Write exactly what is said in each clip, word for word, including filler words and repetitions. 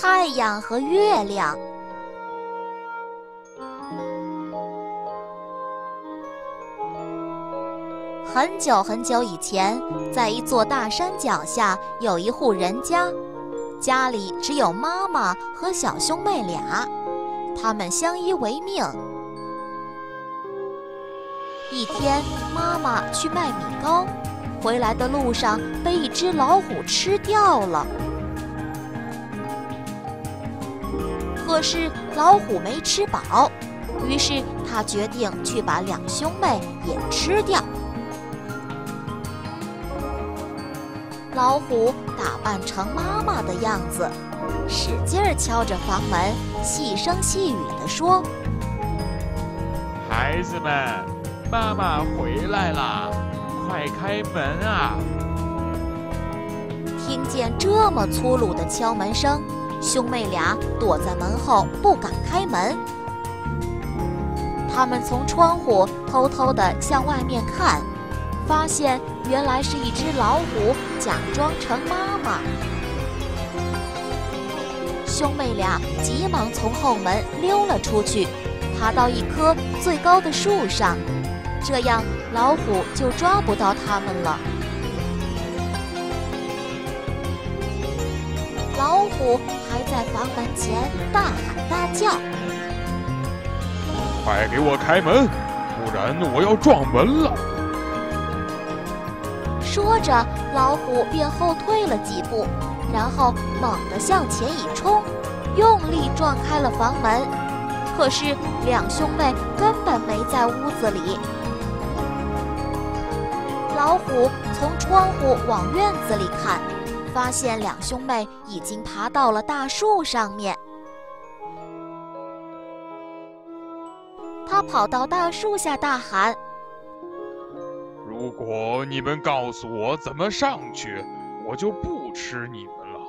太阳和月亮。很久很久以前，在一座大山脚下有一户人家，家里只有妈妈和小兄妹俩，他们相依为命。一天，妈妈去卖米糕，回来的路上被一只老虎吃掉了。可是老虎没吃饱，于是他决定去把两兄妹也吃掉。老虎打扮成妈妈的样子，使劲儿敲着房门，细声细语地说：“孩子们，妈妈回来啦，快开门啊！”听见这么粗鲁的敲门声，兄妹俩躲在门后不敢开门。他们从窗户偷偷地向外面看，发现原来是一只老虎假装成妈妈。兄妹俩急忙从后门溜了出去，爬到一棵最高的树上，这样老虎就抓不到他们了。老虎还在房门前大喊大叫：“快给我开门，不然我要撞门了！”说着，老虎便后退了几步，然后猛地向前一冲，用力撞开了房门。可是两兄妹根本没在屋子里。老虎从窗户往院子里看，发现两兄妹已经爬到了大树上面。他跑到大树下大喊：“如果你们告诉我怎么上去，我就不吃你们了。”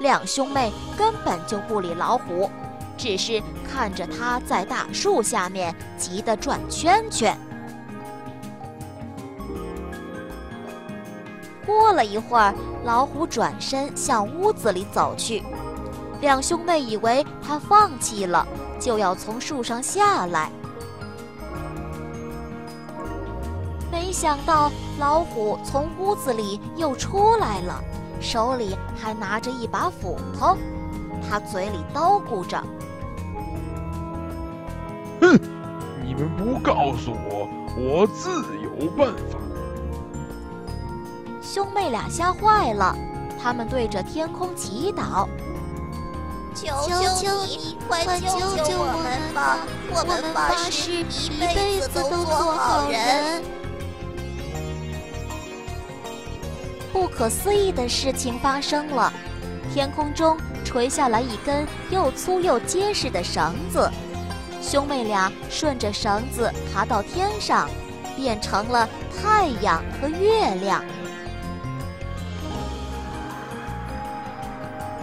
两兄妹根本就不理老虎，只是看着他在大树下面急得转圈圈。过了一会儿，老虎转身向屋子里走去，两兄妹以为他放弃了，就要从树上下来。没想到老虎从屋子里又出来了，手里还拿着一把斧头，他嘴里叨咕着：“哼，你们不告诉我，我自有办法。”兄妹俩吓坏了，他们对着天空祈祷：“求求你，快救救我们吧！我们发誓一辈子都做好人。”不可思议的事情发生了，天空中垂下来一根又粗又结实的绳子，兄妹俩顺着绳子爬到天上，变成了太阳和月亮。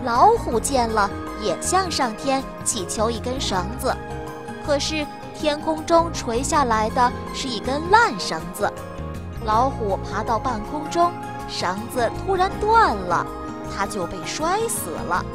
老虎见了，也向上天祈求一根绳子，可是天空中垂下来的是一根烂绳子。老虎爬到半空中，绳子突然断了，它就被摔死了。